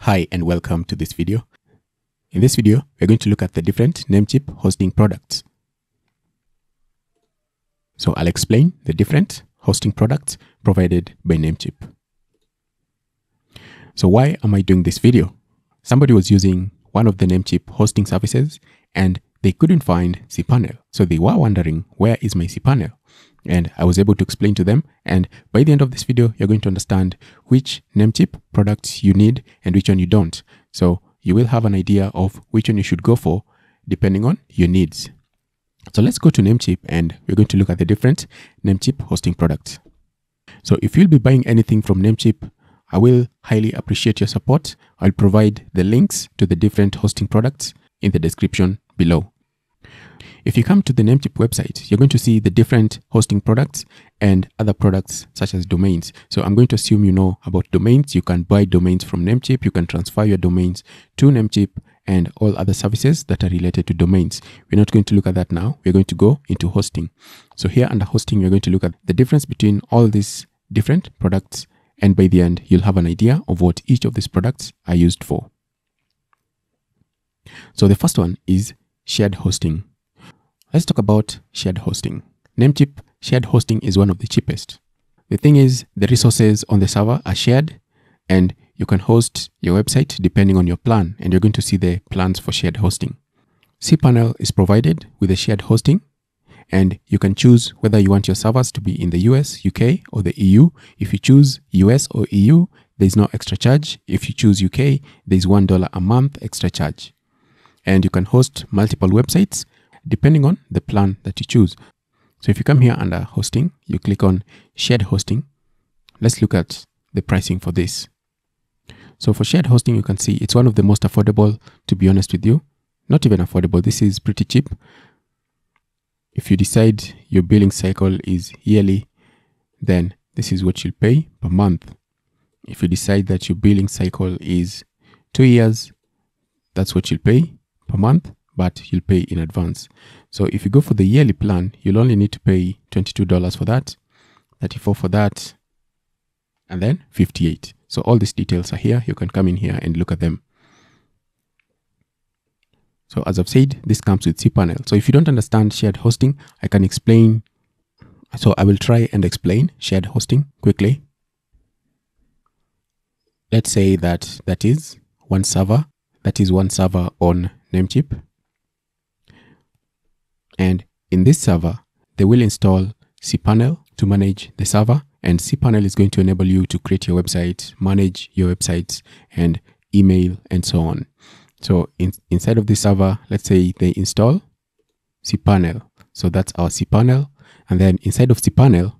Hi and welcome to this video. In this video, we're going to look at the different Namecheap hosting products. So I'll explain the different hosting products provided by Namecheap. So why am I doing this video? Somebody was using one of the Namecheap hosting services and they couldn't find cPanel. So they were wondering, where is my cPanel? And I was able to explain to them. And by the end of this video, you're going to understand which Namecheap products you need and which one you don't. So you will have an idea of which one you should go for depending on your needs. So let's go to Namecheap and we're going to look at the different Namecheap hosting products. So if you'll be buying anything from Namecheap, I will highly appreciate your support. I'll provide the links to the different hosting products in the description below. If you come to the Namecheap website, you're going to see the different hosting products and other products such as domains. So I'm going to assume you know about domains. You can buy domains from Namecheap. You can transfer your domains to Namecheap and all other services that are related to domains. We're not going to look at that now. We're going to go into hosting. So here under hosting, we're going to look at the difference between all these different products. And by the end, you'll have an idea of what each of these products are used for. So the first one is shared hosting. Let's talk about shared hosting. Namecheap shared hosting is one of the cheapest. The thing is, the resources on the server are shared and you can host your website depending on your plan, and you're going to see the plans for shared hosting. cPanel is provided with a shared hosting and you can choose whether you want your servers to be in the US, UK or the EU. If you choose US or EU, there's no extra charge. If you choose UK, there's $1 a month extra charge. And you can host multiple websites depending on the plan that you choose. So if you come here under hosting, you click on shared hosting. Let's look at the pricing for this. So for shared hosting, you can see it's one of the most affordable, to be honest with you. Not even affordable, this is pretty cheap. If you decide your billing cycle is yearly, then this is what you'll pay per month. If you decide that your billing cycle is 2 years, that's what you'll pay per month, but you'll pay in advance. So if you go for the yearly plan, you'll only need to pay $22 for that, $34 for that, and then $58. So all these details are here. You can come in here and look at them. So as I've said, this comes with cPanel. So if you don't understand shared hosting, I can explain. So I will try and explain shared hosting quickly. Let's say that is one server. That is one server on Namecheap. And in this server, they will install cPanel to manage the server. And cPanel is going to enable you to create your website, manage your websites and email and so on. So inside of this server, let's say they install cPanel. So that's our cPanel. And then inside of cPanel,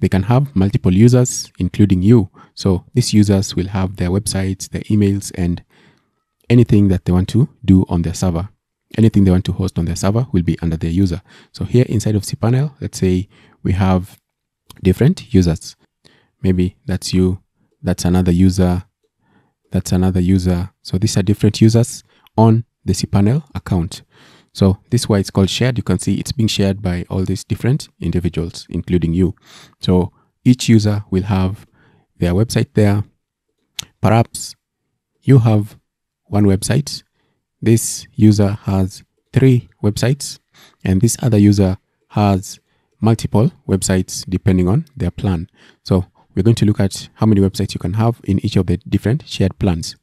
they can have multiple users, including you. So these users will have their websites, their emails, and anything that they want to do on their server. Anything they want to host on their server will be under their user. So here inside of cPanel, let's say we have different users. Maybe that's you, that's another user, that's another user. So these are different users on the cPanel account. So this is why it's called shared. You can see it's being shared by all these different individuals, including you. So each user will have their website there. Perhaps you have one website. This user has 3 websites and this other user has multiple websites depending on their plan. So we're going to look at how many websites you can have in each of the different shared plans.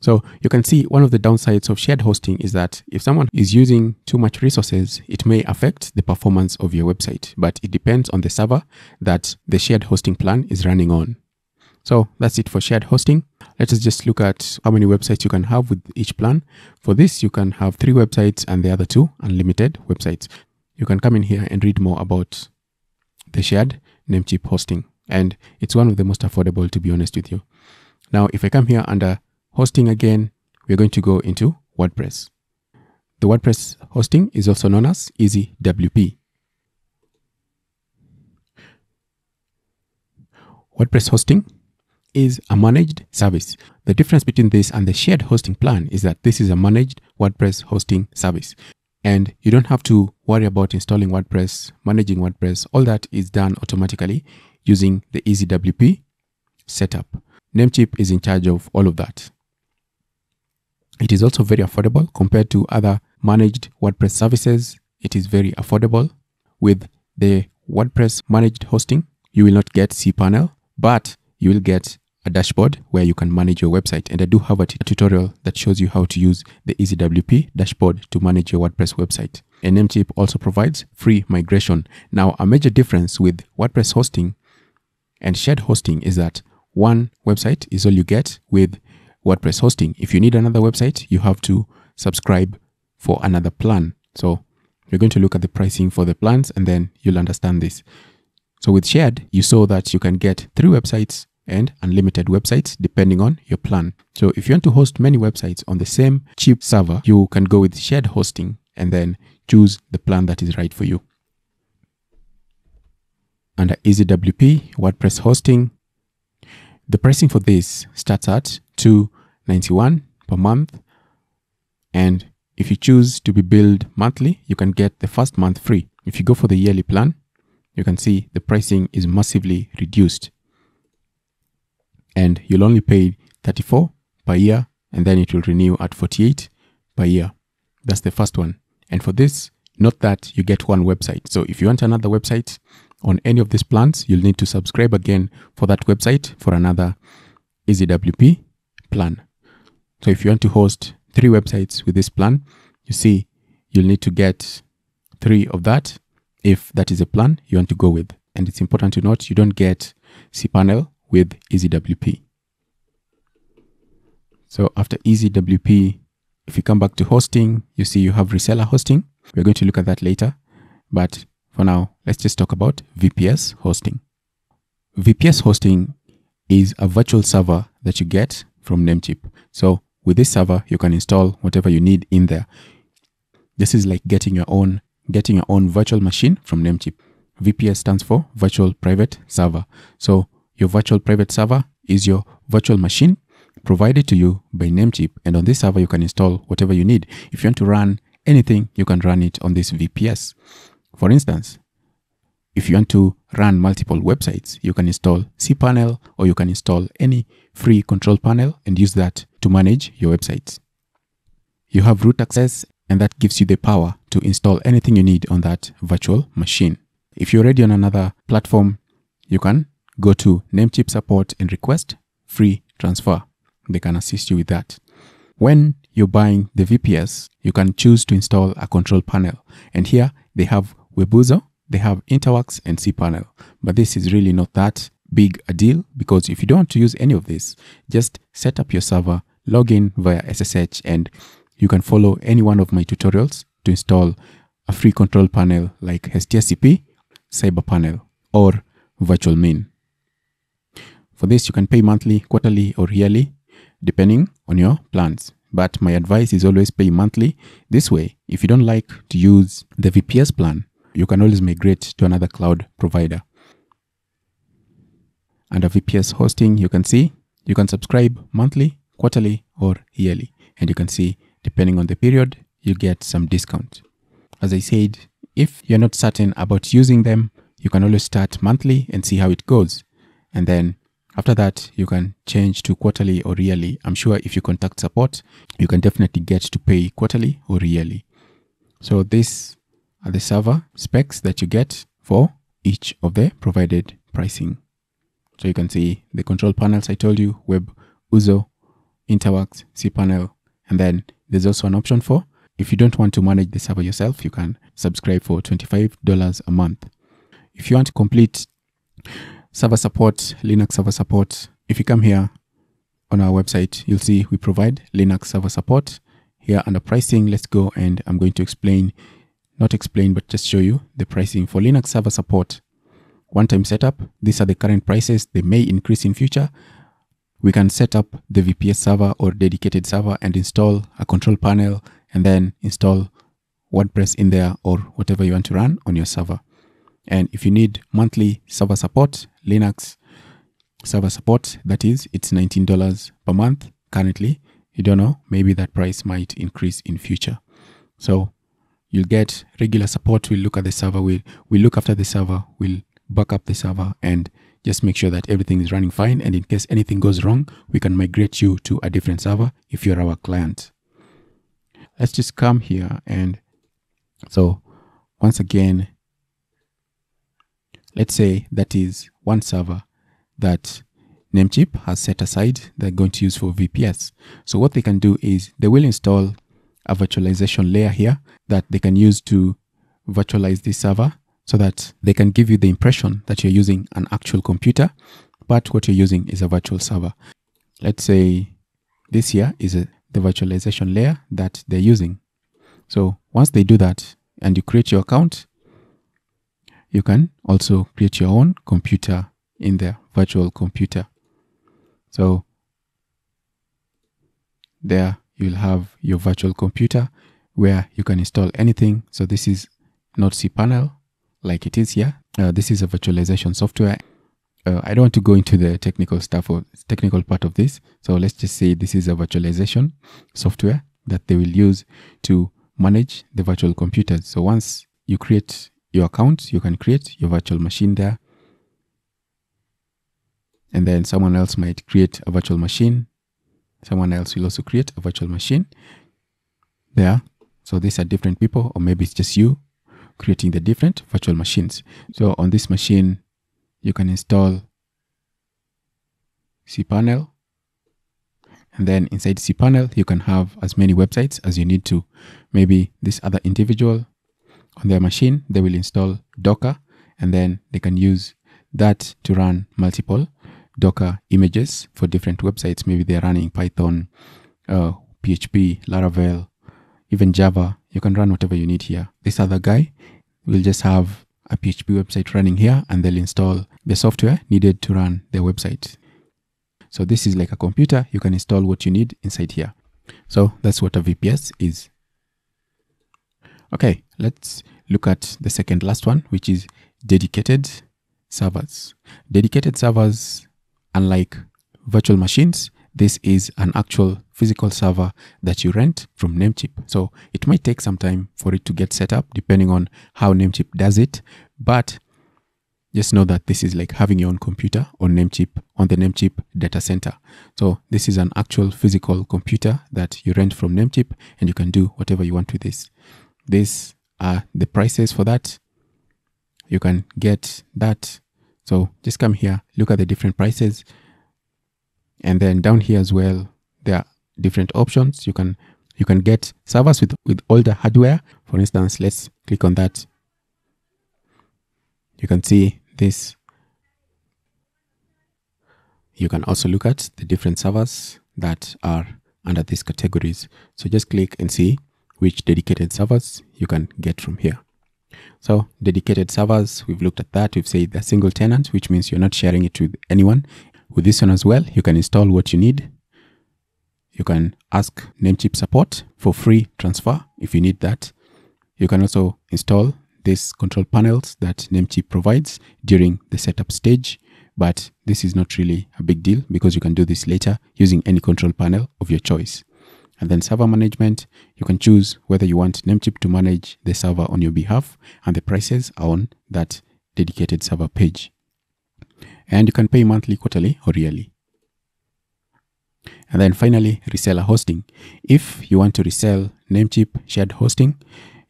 So you can see one of the downsides of shared hosting is that if someone is using too much resources, it may affect the performance of your website, but it depends on the server that the shared hosting plan is running on. So that's it for shared hosting. Let us just look at how many websites you can have with each plan. For this, you can have 3 websites and the other 2 unlimited websites. You can come in here and read more about the shared Namecheap hosting. And it's one of the most affordable, to be honest with you. Now, if I come here under hosting again, we're going to go into WordPress. The WordPress hosting is also known as EasyWP. WordPress hosting is a managed service. The difference between this and the shared hosting plan is that this is a managed WordPress hosting service. And you don't have to worry about installing WordPress, managing WordPress. All that is done automatically using the EasyWP setup. Namecheap is in charge of all of that. It is also very affordable compared to other managed WordPress services. It is very affordable. With the WordPress managed hosting, you will not get cPanel, but you will get a dashboard where you can manage your website. And I do have a tutorial that shows you how to use the EasyWP dashboard to manage your WordPress website. And Namecheap also provides free migration. Now, a major difference with WordPress hosting and shared hosting is that one website is all you get with WordPress hosting. If you need another website, you have to subscribe for another plan. So we're going to look at the pricing for the plans and then you'll understand this. So with shared, you saw that you can get 3 websites and unlimited websites depending on your plan. So if you want to host many websites on the same cheap server, you can go with shared hosting and then choose the plan that is right for you. Under EasyWP WordPress hosting, the pricing for this starts at $2.91 per month, and if you choose to be billed monthly, you can get the first month free. If you go for the yearly plan, you can see the pricing is massively reduced, and you'll only pay $34 per year, and then it will renew at $48 per year. That's the first one. And for this, note that you get one website. So if you want another website on any of these plans, you'll need to subscribe again for that website for another EasyWP plan. So if you want to host 3 websites with this plan, you see you'll need to get 3 of that if that is a plan you want to go with. And it's important to note you don't get cPanel with EasyWP. So after EasyWP, if you come back to hosting, you see you have reseller hosting. We're going to look at that later, but for now, let's just talk about VPS hosting. VPS hosting is a virtual server that you get from Namecheap. So with this server, you can install whatever you need in there. This is like getting your own virtual machine from Namecheap. VPS stands for Virtual Private Server. So your virtual private server is your virtual machine provided to you by Namecheap, and on this server you can install whatever you need. If you want to run anything, you can run it on this VPS. For instance, if you want to run multiple websites, you can install cPanel or you can install any free control panel and use that to manage your websites. You have root access, and that gives you the power to install anything you need on that virtual machine. If you're already on another platform, you can go to Namecheap support and request free transfer. They can assist you with that. When you're buying the VPS, you can choose to install a control panel. And here they have Webuzo, they have Interworx and cPanel. But this is really not that big a deal, because if you don't want to use any of this, just set up your server, log in via SSH, and you can follow any one of my tutorials to install a free control panel like STSCP, CyberPanel, or Virtualmin. For this, you can pay monthly, quarterly, or yearly, depending on your plans. But my advice is always pay monthly. This way, if you don't like to use the VPS plan, you can always migrate to another cloud provider. Under VPS hosting, you can see you can subscribe monthly, quarterly, or yearly. And you can see, depending on the period, you get some discount. As I said, if you're not certain about using them, you can always start monthly and see how it goes. And then after that, you can change to quarterly or yearly. I'm sure if you contact support, you can definitely get to pay quarterly or yearly. So these are the server specs that you get for each of the provided pricing. So you can see the control panels I told you, Webuzo, Interworx, cPanel, and then there's also an option for, if you don't want to manage the server yourself, you can subscribe for $25 a month. If you want to complete server support, Linux server support, if you come here on our website, you'll see we provide Linux server support. Here under pricing, let's go, and I'm going to not explain, but just show you the pricing for Linux server support. One-time setup, these are the current prices. They may increase in future. We can set up the VPS server or dedicated server and install a control panel and then install WordPress in there or whatever you want to run on your server. And if you need monthly server support, Linux server support, that is, it's $19 per month currently. You don't know, maybe that price might increase in future. So you'll get regular support. We'll look at the server, we'll look after the server, we'll back up the server and Just make sure that everything is running fine, and in case anything goes wrong, we can migrate you to a different server if you're our client. Let's just come here, and so once again, let's say that is one server that Namecheap has set aside they're going to use for VPS. So what they can do is they will install a virtualization layer here that they can use to virtualize this server, so that they can give you the impression that you're using an actual computer, but what you're using is a virtual server. Let's say this here is the virtualization layer that they're using. So once they do that and you create your account, you can also create your own computer in the virtual computer. So there you'll have your virtual computer where you can install anything. So this is not cPanel like it is here. This is a virtualization software. I don't want to go into the technical stuff or technical part of this. So let's just say this is a virtualization software that they will use to manage the virtual computers. So once you create your account, you can create your virtual machine there. And then someone else might create a virtual machine. Someone else will also create a virtual machine there. So these are different people, or maybe it's just you creating the different virtual machines. So on this machine, you can install cPanel. And then inside cPanel, you can have as many websites as you need to. Maybe this other individual on their machine, they will install Docker, and then they can use that to run multiple Docker images for different websites. Maybe they're running Python, PHP, Laravel, even Java. You can run whatever you need here. This other guy will just have a PHP website running here, and they'll install the software needed to run their website. So this is like a computer. You can install what you need inside here. So that's what a VPS is. Okay, let's look at the second last one, which is dedicated servers. Dedicated servers, unlike virtual machines, this is an actual physical server that you rent from Namecheap. So it might take some time for it to get set up depending on how Namecheap does it. But just know that this is like having your own computer on Namecheap, on the Namecheap data center. So this is an actual physical computer that you rent from Namecheap, and you can do whatever you want with this. These are the prices for that. You can get that. So just come here, look at the different prices. And then down here as well, there are different options. You can get servers with older hardware. For instance, let's click on that. You can see this. You can also look at the different servers that are under these categories. So just click and see which dedicated servers you can get from here. So dedicated servers, we've looked at that. We've said they're single tenant, which means you're not sharing it with anyone. With this one as well, you can install what you need. You can ask Namecheap support for free transfer if you need that. You can also install these control panels that Namecheap provides during the setup stage. But this is not really a big deal because you can do this later using any control panel of your choice. And then server management, you can choose whether you want Namecheap to manage the server on your behalf, and the prices are on that dedicated server page. And you can pay monthly, quarterly, or yearly. And then finally, reseller hosting. If you want to resell Namecheap shared hosting,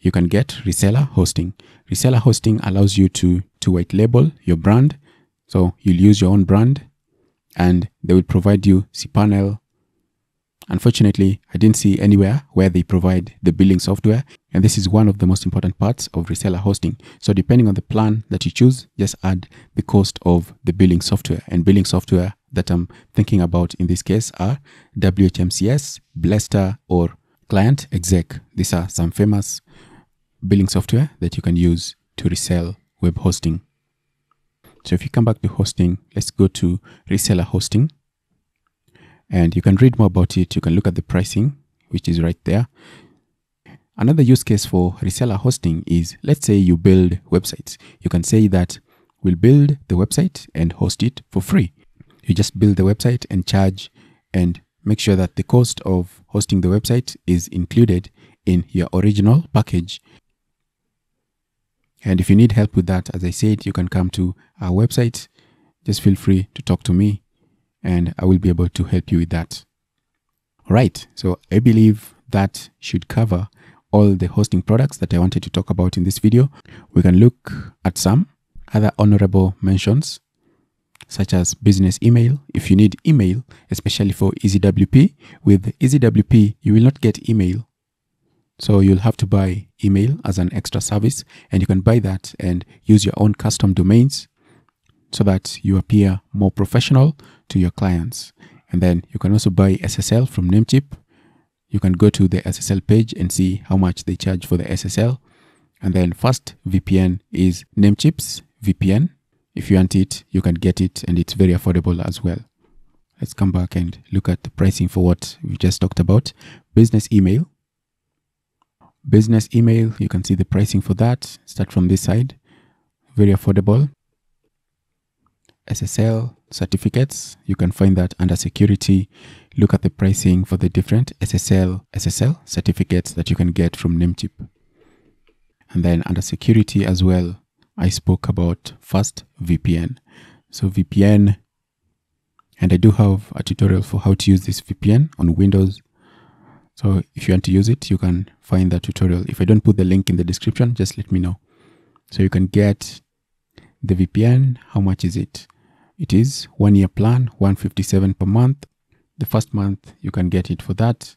you can get reseller hosting. Reseller hosting allows you to white label your brand. So you'll use your own brand, and they will provide you cPanel. Unfortunately, I didn't see anywhere where they provide the billing software, and this is one of the most important parts of reseller hosting. So depending on the plan that you choose, just add the cost of the billing software. And billing software that I'm thinking about in this case are WHMCS, Blesta, or Client Exec. These are some famous billing software that you can use to resell web hosting. So if you come back to hosting, let's go to reseller hosting. And you can read more about it. You can look at the pricing, which is right there. Another use case for reseller hosting is, let's say you build websites. You can say that we'll build the website and host it for free. You just build the website and charge, and make sure that the cost of hosting the website is included in your original package. And if you need help with that, as I said, you can come to our website. just feel free to talk to me and I will be able to help you with that. All right, so I believe that should cover all the hosting products that I wanted to talk about in this video. We can look at some other honorable mentions, such as business email. If you need email, especially for EasyWP, with EasyWP, you will not get email. So you'll have to buy email as an extra service, and you can buy that and use your own custom domains so that you appear more professional to your clients. And then you can also buy SSL from Namecheap. You can go to the SSL page and see how much they charge for the SSL. And then FastVPN is Namecheap's VPN. If you want it, you can get it, and it's very affordable as well. Let's come back and look at the pricing for what we just talked about. Business email. Business email, you can see the pricing for that. Start from this side. Very affordable. SSL certificates, you can find that under security. Look at the pricing for the different SSL certificates that you can get from Namecheap. And then under security as well, I spoke about FastVPN. So VPN, and I do have a tutorial for how to use this VPN on Windows. So if you want to use it, you can find that tutorial. If I don't put the link in the description, just let me know. So you can get the VPN. How much is it? It is one-year plan, $157 per month. The first month, you can get it for that.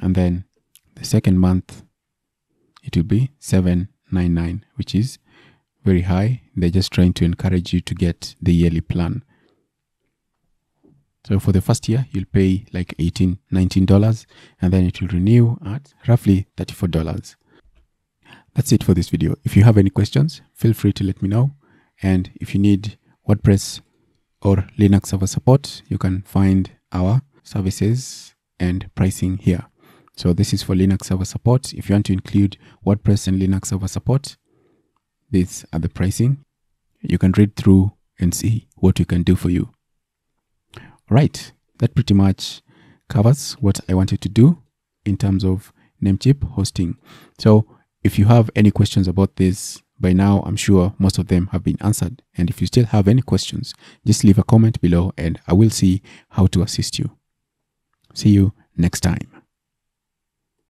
And then the second month, it will be $799, which is very high. They're just trying to encourage you to get the yearly plan. So for the first year, you'll pay like $18, $19, and then it will renew at roughly $34. That's it for this video. If you have any questions, feel free to let me know. And if you need WordPress or Linux server support, you can find our services and pricing here. So this is for Linux server support. If you want to include WordPress and Linux server support, these are the pricing. You can read through and see what we can do for you. All right, that pretty much covers what I wanted to do in terms of Namecheap hosting. So if you have any questions about this, by now I'm sure most of them have been answered. And if you still have any questions, just leave a comment below and I will see how to assist you. See you next time.